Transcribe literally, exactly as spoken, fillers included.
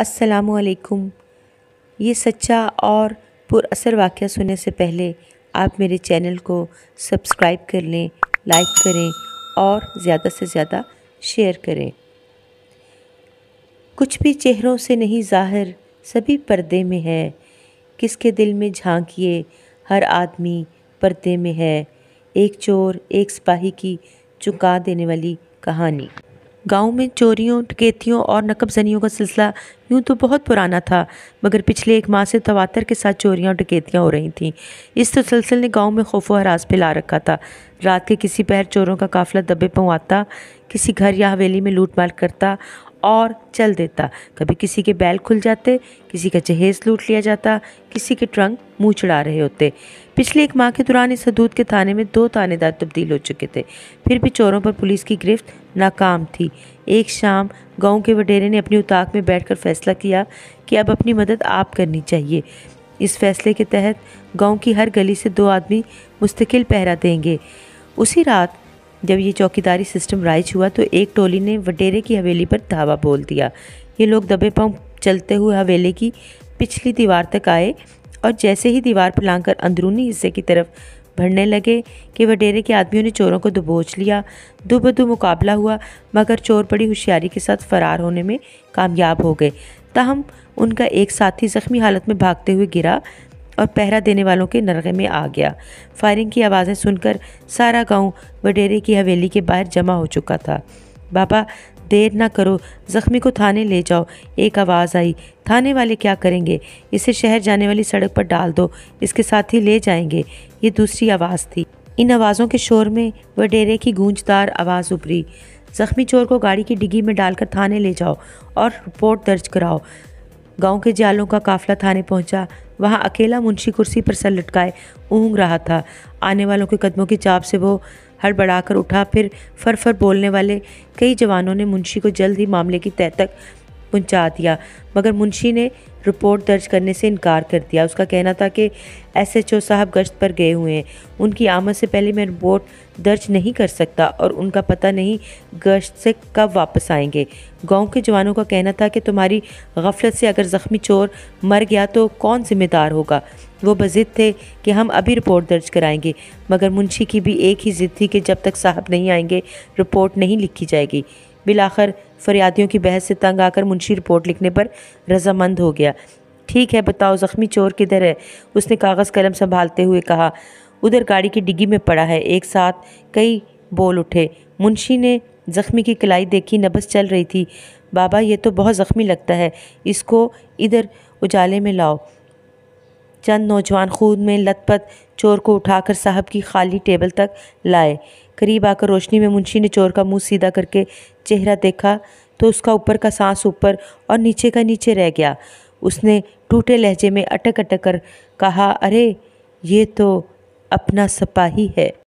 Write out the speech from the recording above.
अस्सलामु अलैकुम। ये सच्चा और पुरअसर वाक़या सुनने से पहले आप मेरे चैनल को सब्सक्राइब कर लें, लाइक करें और ज़्यादा से ज़्यादा शेयर करें। कुछ भी चेहरों से नहीं ज़ाहिर, सभी पर्दे में है। किसके दिल में झांकिए, हर आदमी पर्दे में है। एक चोर एक सिपाही की चौंका देने वाली कहानी। गांव में चोरियों, डकैतियों और नकबजनियों का सिलसिला यूँ तो बहुत पुराना था, मगर पिछले एक माह से तवातर के साथ चोरियाँ और डकैतियाँ हो रही थीं। इस तो सिलसिले ने गांव में खौफ व हरास फैला रखा था। रात के किसी पहर चोरों का काफिला दबे पाँव आता, किसी घर या हवेली में लूटमार करता और चल देता। कभी किसी के बैल खुल जाते, किसी का जहेज़ लूट लिया जाता, किसी के ट्रंक मुँह चढ़ा रहे होते। पिछले एक माह के दौरान इस हदूद के थाने में दो थानेदार तब्दील हो चुके थे, फिर भी चोरों पर पुलिस की गिरफ्त नाकाम थी। एक शाम गांव के वडेरे ने अपनी उताक में बैठकर फैसला किया कि अब अपनी मदद आप करनी चाहिए। इस फैसले के तहत गांव की हर गली से दो आदमी मुस्तकिल पहरा देंगे। उसी रात जब ये चौकीदारी सिस्टम राइज हुआ तो एक टोली ने वडेरे की हवेली पर धावा बोल दिया। ये लोग दबे पाँव चलते हुए हवेली की पिछली दीवार तक आए और जैसे ही दीवार फैलांग कर अंदरूनी हिस्से की तरफ बढ़ने लगे कि वडेरे के आदमियों ने चोरों को दबोच लिया। दो बदू मुकाबला हुआ, मगर चोर बड़ी होशियारी के साथ फरार होने में कामयाब हो गए। ताहम उनका एक साथी ज़ख्मी हालत में भागते हुए गिरा और पहरा देने वालों के नरगे में आ गया। फायरिंग की आवाज़ें सुनकर सारा गांव वडेरे की हवेली के बाहर जमा हो चुका था। बाबा देर ना करो, ज़ख्मी को थाने ले जाओ, एक आवाज़ आई। थाने वाले क्या करेंगे, इसे शहर जाने वाली सड़क पर डाल दो, इसके साथ ही ले जाएंगे, ये दूसरी आवाज़ थी। इन आवाज़ों के शोर में वडेरे की गूंजदार आवाज़ उभरी, ज़ख्मी चोर को गाड़ी की डिग्गी में डालकर थाने ले जाओ और रिपोर्ट दर्ज कराओ। गांव के जालों का काफिला थाने पहुंचा। वहां अकेला मुंशी कुर्सी पर सर लटकाए ऊँग रहा था। आने वालों के कदमों की चाप से वो हड़बड़ाकर उठा। फिर फरफर बोलने वाले कई जवानों ने मुंशी को जल्द ही मामले की तह तक पहुंचा दिया, मगर मुंशी ने रिपोर्ट दर्ज करने से इनकार कर दिया। उसका कहना था कि एस एच ओ साहब गश्त पर गए हुए हैं, उनकी आमद से पहले मैं रिपोर्ट दर्ज नहीं कर सकता और उनका पता नहीं गश्त से कब वापस आएंगे। गांव के जवानों का कहना था कि तुम्हारी गफलत से अगर ज़ख्मी चोर मर गया तो कौन जिम्मेदार होगा। वो बज़िद थे कि हम अभी रिपोर्ट दर्ज कराएंगे, मगर मुंशी की भी एक ही ज़िद थी कि जब तक साहब नहीं आएंगे रिपोर्ट नहीं लिखी जाएगी। बिलाखिर फरियादियों की बहस से तंग आकर मुंशी रिपोर्ट लिखने पर रजामंद हो गया। ठीक है, बताओ ज़ख्मी चोर किधर है, उसने कागज़ कलम संभालते हुए कहा। उधर गाड़ी की डिग्गी में पड़ा है, एक साथ कई बोल उठे। मुंशी ने ज़ख्मी की कलाई देखी, नब्ज़ चल रही थी। बाबा ये तो बहुत ज़ख्मी लगता है, इसको इधर उजाले में लाओ। चंद नौजवान खून में लथपथ चोर को उठाकर साहब की खाली टेबल तक लाए। करीब आकर रोशनी में मुंशी ने चोर का मुंह सीधा करके चेहरा देखा तो उसका ऊपर का सांस ऊपर और नीचे का नीचे रह गया। उसने टूटे लहजे में अटक अटक कर कहा, अरे ये तो अपना सिपाही है।